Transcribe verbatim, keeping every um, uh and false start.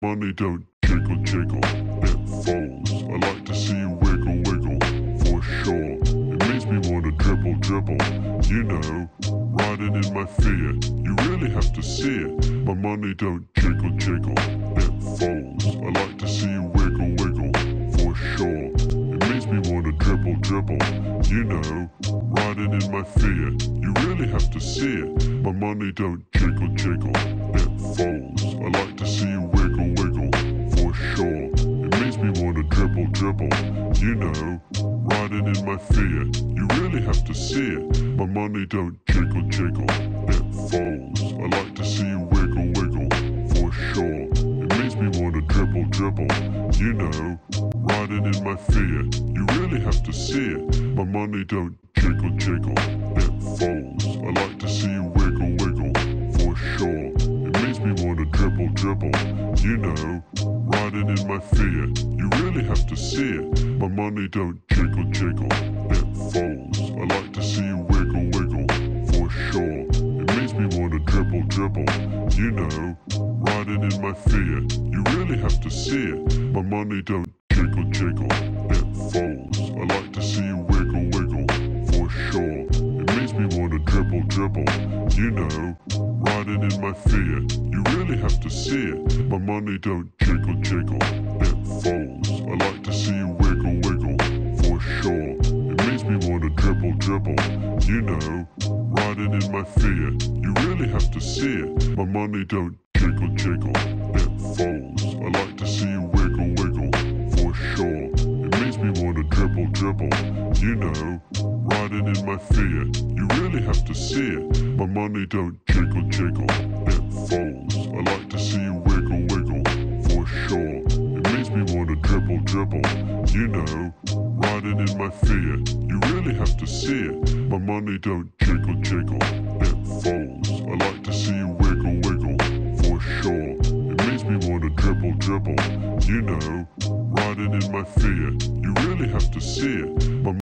Money don't jiggle jiggle, it falls. I like to see you wiggle wiggle, for sure. It makes me wanna dribble dribble, you know, riding in my fear. You really have to see it. My money don't jiggle jiggle, it falls. I like to see you wiggle wiggle, for sure. It makes me wanna dribble dribble, you know, riding in my fear. You really have to see it. My money don't jiggle jiggle, it falls. I like to see you wiggle. Sure. It makes me wanna dribble dribble, you know, riding in my fear. You really have to see it. My money don't jiggle jiggle, it falls. I like to see you wiggle wiggle, for sure. It makes me wanna dribble dribble, you know, riding in my fear. You really have to see it. My money don't jiggle jiggle, it falls. I like to see you wiggle wiggle, for sure. It makes me wanna dribble dribble, you know, riding in my fear. You really have to see it. My money don't jiggle jiggle, it falls. I like to see you wiggle wiggle, for sure. It makes me wanna dribble dribble, you know, riding in my fear. You really have to see it. My money don't jiggle jiggle, it falls. I like to see you wiggle wiggle, for sure. It makes me wanna dribble dribble, you know, riding in my fear. You really have to see it. My money don't jiggle jiggle, it falls. I like to see you wiggle wiggle, for sure. It makes me wanna dribble dribble, you know, riding in my fear. You really have to see it. My money don't jiggle jiggle, it falls. I like to see you wiggle wiggle, for sure. It makes me wanna dribble dribble, you know, riding in my fear. You really have to see it. My money don't jiggle jiggle, it falls. I like to see you wiggle wiggle, for sure. It makes me wanna dribble dribble, you know, riding in my fear. You really have to see it. My money don't jiggle jiggle, it falls. I like to see you wiggle wiggle, for sure. It makes me wanna dribble dribble, you know, riding in my fear. You really have to see it. My